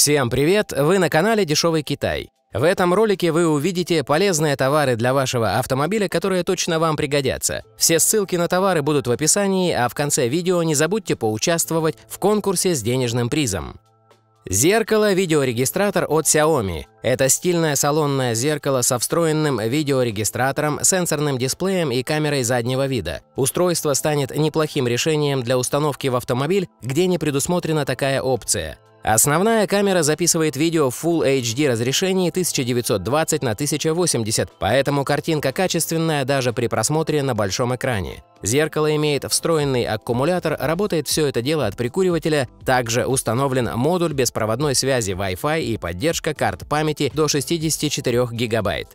Всем привет! Вы на канале Дешевый Китай. В этом ролике вы увидите полезные товары для вашего автомобиля, которые точно вам пригодятся. Все ссылки на товары будут в описании, а в конце видео не забудьте поучаствовать в конкурсе с денежным призом. Зеркало-видеорегистратор от Xiaomi. Это стильное салонное зеркало со встроенным видеорегистратором, сенсорным дисплеем и камерой заднего вида. Устройство станет неплохим решением для установки в автомобиль, где не предусмотрена такая опция. Основная камера записывает видео в Full HD разрешении 1920 на 1080, поэтому картинка качественная даже при просмотре на большом экране. Зеркало имеет встроенный аккумулятор, работает все это дело от прикуривателя, также установлен модуль беспроводной связи Wi-Fi и поддержка карт памяти до 64 гигабайт.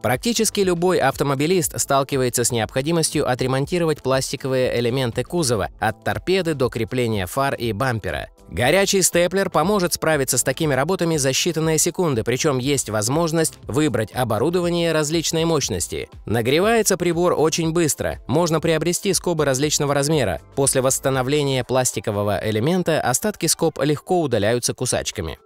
Практически любой автомобилист сталкивается с необходимостью отремонтировать пластиковые элементы кузова, от торпеды до крепления фар и бампера. Горячий степлер поможет справиться с такими работами за считанные секунды, причем есть возможность выбрать оборудование различной мощности. Нагревается прибор очень быстро, можно приобрести скобы различного размера. После восстановления пластикового элемента остатки скоб легко удаляются кусачками.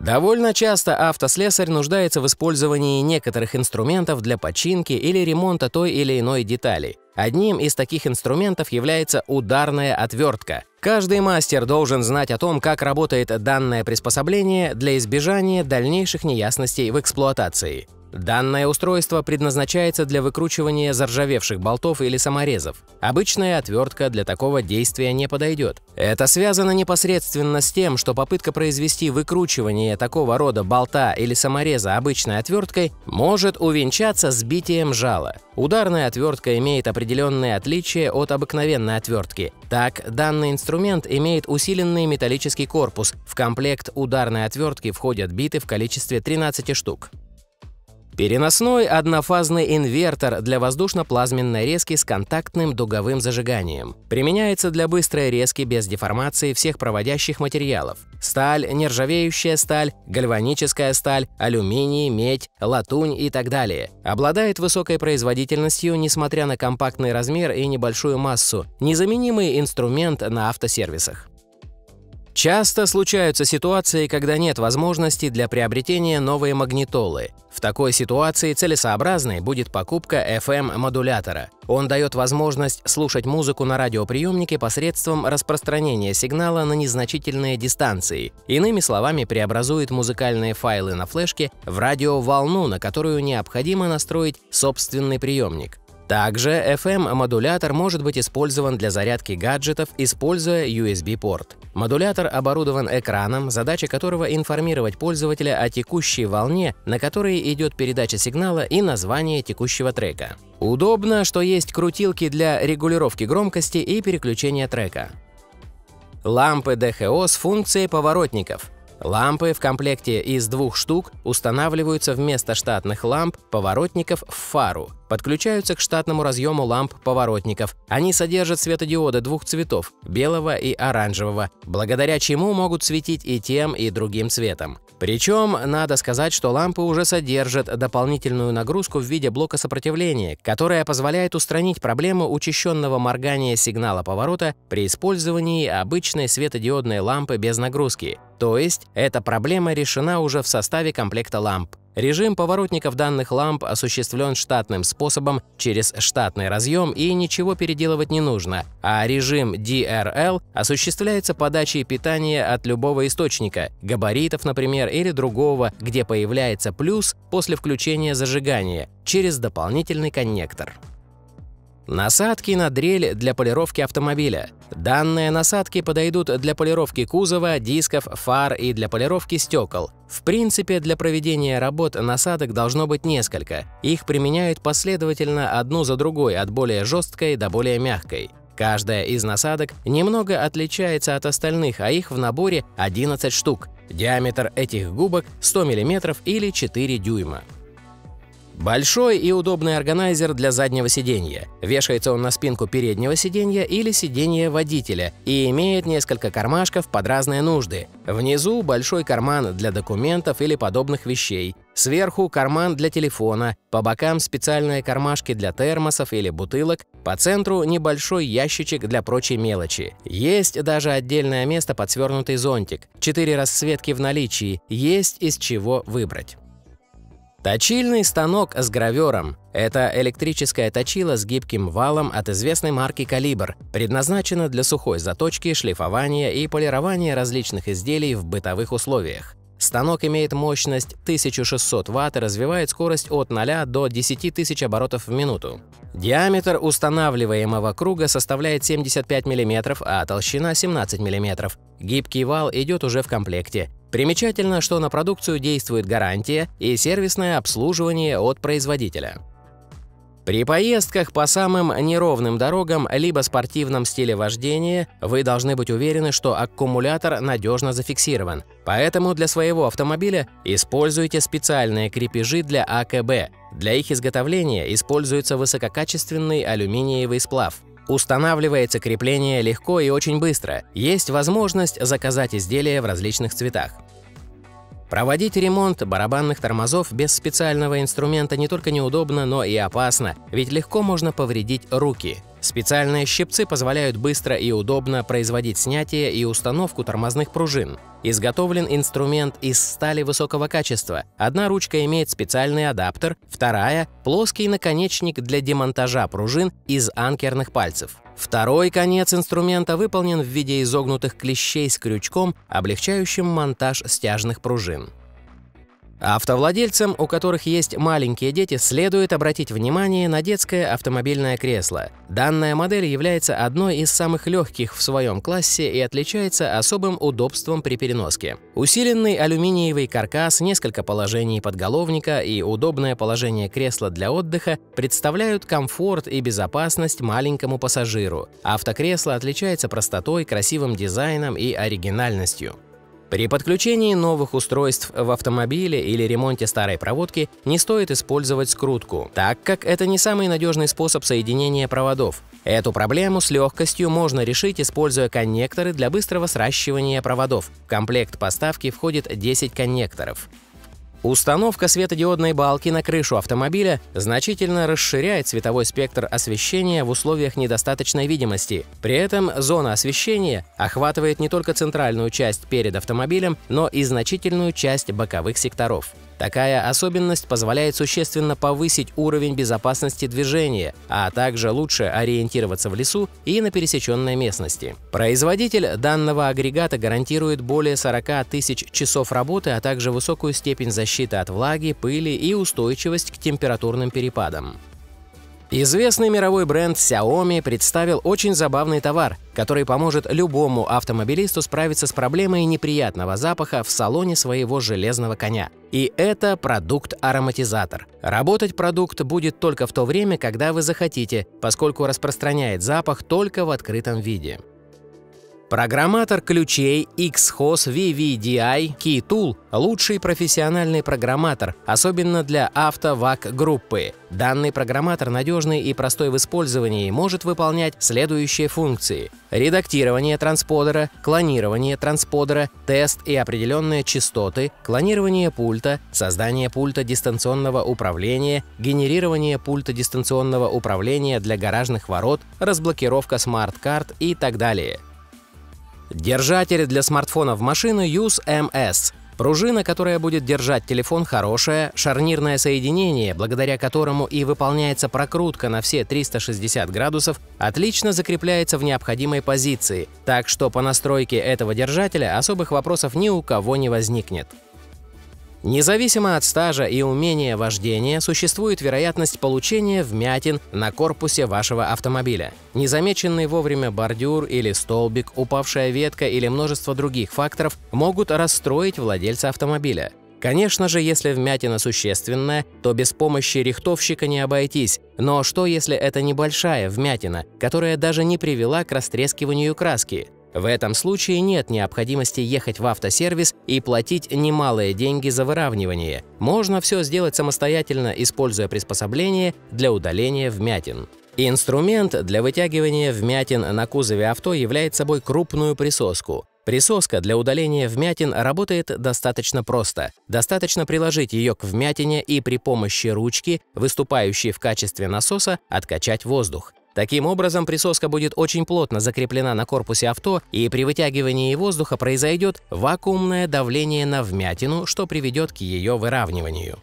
Довольно часто автослесарь нуждается в использовании некоторых инструментов для починки или ремонта той или иной детали. Одним из таких инструментов является ударная отвертка. Каждый мастер должен знать о том, как работает данное приспособление для избежания дальнейших неясностей в эксплуатации. Данное устройство предназначается для выкручивания заржавевших болтов или саморезов. Обычная отвертка для такого действия не подойдет. Это связано непосредственно с тем, что попытка произвести выкручивание такого рода болта или самореза обычной отверткой может увенчаться сбитием жала. Ударная отвертка имеет определенные отличия от обыкновенной отвертки. Так, данный инструмент имеет усиленный металлический корпус. В комплект ударной отвертки входят биты в количестве 13 штук. Переносной однофазный инвертор для воздушно-плазменной резки с контактным дуговым зажиганием. Применяется для быстрой резки без деформации всех проводящих материалов. Сталь, нержавеющая сталь, гальваническая сталь, алюминий, медь, латунь и так далее. Обладает высокой производительностью, несмотря на компактный размер и небольшую массу. Незаменимый инструмент на автосервисах. Часто случаются ситуации, когда нет возможности для приобретения новой магнитолы. В такой ситуации целесообразной будет покупка FM-модулятора. Он дает возможность слушать музыку на радиоприемнике посредством распространения сигнала на незначительные дистанции. Иными словами, преобразует музыкальные файлы на флешке в радиоволну, на которую необходимо настроить собственный приемник. Также FM-модулятор может быть использован для зарядки гаджетов, используя USB-порт. Модулятор оборудован экраном, задача которого информировать пользователя о текущей волне, на которой идет передача сигнала, и название текущего трека. Удобно, что есть крутилки для регулировки громкости и переключения трека. Лампы ДХО с функцией поворотников. Лампы в комплекте из 2 штук устанавливаются вместо штатных ламп поворотников в фару. Подключаются к штатному разъему ламп поворотников. Они содержат светодиоды двух цветов – белого и оранжевого, благодаря чему могут светить и тем, и другим цветом. Причем, надо сказать, что лампы уже содержат дополнительную нагрузку в виде блока сопротивления, которая позволяет устранить проблему учащенного моргания сигнала поворота при использовании обычной светодиодной лампы без нагрузки. То есть, эта проблема решена уже в составе комплекта ламп. Режим поворотников данных ламп осуществлен штатным способом через штатный разъем, и ничего переделывать не нужно, а режим DRL осуществляется подачей питания от любого источника, габаритов, например, или другого, где появляется плюс после включения зажигания, через дополнительный коннектор. Насадки на дрель для полировки автомобиля. Данные насадки подойдут для полировки кузова, дисков, фар и для полировки стекол. В принципе, для проведения работ насадок должно быть несколько. Их применяют последовательно одну за другой, от более жесткой до более мягкой. Каждая из насадок немного отличается от остальных, а их в наборе 11 штук. Диаметр этих губок 100 мм или 4 дюйма. Большой и удобный органайзер для заднего сиденья. Вешается он на спинку переднего сиденья или сиденья водителя и имеет несколько кармашков под разные нужды. Внизу большой карман для документов или подобных вещей. Сверху карман для телефона, по бокам специальные кармашки для термосов или бутылок, по центру небольшой ящичек для прочей мелочи. Есть даже отдельное место под свернутый зонтик. 4 расцветки в наличии, есть из чего выбрать. Точильный станок с гравером. Это электрическое точило с гибким валом от известной марки «Калибр». Предназначено для сухой заточки, шлифования и полирования различных изделий в бытовых условиях. Станок имеет мощность 1600 Вт и развивает скорость от 0 до 10 тысяч оборотов в минуту. Диаметр устанавливаемого круга составляет 75 мм, а толщина 17 мм. Гибкий вал идет уже в комплекте. Примечательно, что на продукцию действует гарантия и сервисное обслуживание от производителя. При поездках по самым неровным дорогам либо спортивном стиле вождения вы должны быть уверены, что аккумулятор надежно зафиксирован. Поэтому для своего автомобиля используйте специальные крепежи для АКБ. Для их изготовления используется высококачественный алюминиевый сплав. Устанавливается крепление легко и очень быстро. Есть возможность заказать изделия в различных цветах. Проводить ремонт барабанных тормозов без специального инструмента не только неудобно, но и опасно, ведь легко можно повредить руки. Специальные щипцы позволяют быстро и удобно производить снятие и установку тормозных пружин. Изготовлен инструмент из стали высокого качества. Одна ручка имеет специальный адаптер, вторая – плоский наконечник для демонтажа пружин из анкерных пальцев. Второй конец инструмента выполнен в виде изогнутых клещей с крючком, облегчающим монтаж стяжных пружин. Автовладельцам, у которых есть маленькие дети, следует обратить внимание на детское автомобильное кресло. Данная модель является одной из самых легких в своем классе и отличается особым удобством при переноске. Усиленный алюминиевый каркас, несколько положений подголовника и удобное положение кресла для отдыха представляют комфорт и безопасность маленькому пассажиру. Автокресло отличается простотой, красивым дизайном и оригинальностью. При подключении новых устройств в автомобиле или ремонте старой проводки не стоит использовать скрутку, так как это не самый надежный способ соединения проводов. Эту проблему с легкостью можно решить, используя коннекторы для быстрого сращивания проводов. В комплект поставки входит 10 коннекторов. Установка светодиодной балки на крышу автомобиля значительно расширяет цветовой спектр освещения в условиях недостаточной видимости. При этом зона освещения охватывает не только центральную часть перед автомобилем, но и значительную часть боковых секторов. Такая особенность позволяет существенно повысить уровень безопасности движения, а также лучше ориентироваться в лесу и на пересеченной местности. Производитель данного агрегата гарантирует более 40 тысяч часов работы, а также высокую степень защиты от влаги, пыли и устойчивость к температурным перепадам. Известный мировой бренд Xiaomi представил очень забавный товар, который поможет любому автомобилисту справиться с проблемой неприятного запаха в салоне своего железного коня. И это продукт-ароматизатор. Работать продукт будет только в то время, когда вы захотите, поскольку распространяет запах только в открытом виде. Программатор ключей XHOS VVDI KeyTool – лучший профессиональный программатор, особенно для автовак-группы. Данный программатор надежный и простой в использовании, может выполнять следующие функции: редактирование трансподера, клонирование трансподера, тест и определенные частоты, клонирование пульта, создание пульта дистанционного управления, генерирование пульта дистанционного управления для гаражных ворот, разблокировка смарт-карт и так далее. Держатель для смартфонов машины USMS. Пружина, которая будет держать телефон, хорошая, шарнирное соединение, благодаря которому и выполняется прокрутка на все 360 градусов, отлично закрепляется в необходимой позиции, так что по настройке этого держателя особых вопросов ни у кого не возникнет. Независимо от стажа и умения вождения, существует вероятность получения вмятин на корпусе вашего автомобиля. Незамеченный вовремя бордюр или столбик, упавшая ветка или множество других факторов могут расстроить владельца автомобиля. Конечно же, если вмятина существенная, то без помощи рихтовщика не обойтись. Но что, если это небольшая вмятина, которая даже не привела к растрескиванию краски? В этом случае нет необходимости ехать в автосервис и платить немалые деньги за выравнивание. Можно все сделать самостоятельно, используя приспособление для удаления вмятин. Инструмент для вытягивания вмятин на кузове авто является собой крупную присоску. Присоска для удаления вмятин работает достаточно просто. Достаточно приложить ее к вмятине и при помощи ручки, выступающей в качестве насоса, откачать воздух. Таким образом, присоска будет очень плотно закреплена на корпусе авто, и при вытягивании воздуха произойдет вакуумное давление на вмятину, что приведет к ее выравниванию.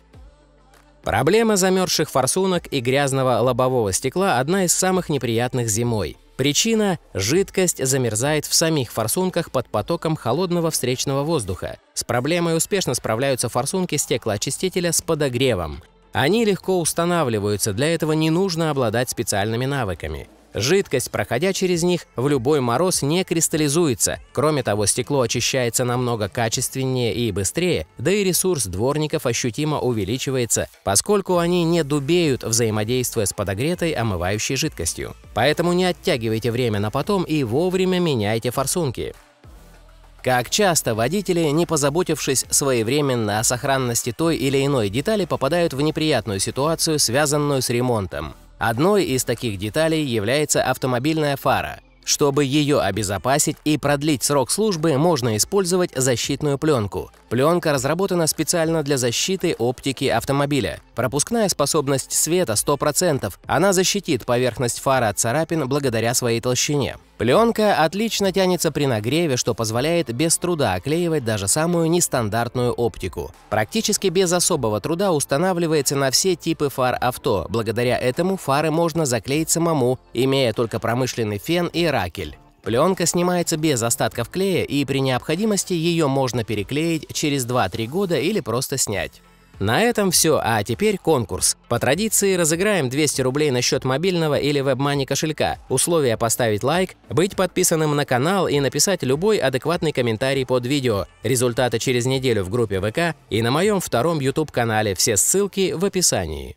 Проблема замерзших форсунок и грязного лобового стекла – одна из самых неприятных зимой. Причина – жидкость замерзает в самих форсунках под потоком холодного встречного воздуха. С проблемой успешно справляются форсунки стеклоочистителя с подогревом. Они легко устанавливаются, для этого не нужно обладать специальными навыками. Жидкость, проходя через них, в любой мороз не кристаллизуется. Кроме того, стекло очищается намного качественнее и быстрее, да и ресурс дворников ощутимо увеличивается, поскольку они не дубеют, взаимодействуя с подогретой омывающей жидкостью. Поэтому не оттягивайте время на потом и вовремя меняйте форсунки. Как часто водители, не позаботившись своевременно о сохранности той или иной детали, попадают в неприятную ситуацию, связанную с ремонтом. Одной из таких деталей является автомобильная фара. Чтобы ее обезопасить и продлить срок службы, можно использовать защитную пленку. Пленка разработана специально для защиты оптики автомобиля. Пропускная способность света 100%, она защитит поверхность фары от царапин благодаря своей толщине. Пленка отлично тянется при нагреве, что позволяет без труда оклеивать даже самую нестандартную оптику. Практически без особого труда устанавливается на все типы фар авто. Благодаря этому фары можно заклеить самому, имея только промышленный фен и ракель. Пленка снимается без остатков клея, и при необходимости ее можно переклеить через 2-3 года или просто снять. На этом все, а теперь конкурс. По традиции разыграем 200 рублей на счет мобильного или WebMoney кошелька. Условия: поставить лайк, быть подписанным на канал и написать любой адекватный комментарий под видео. Результаты через неделю в группе ВК и на моем втором YouTube-канале. Все ссылки в описании.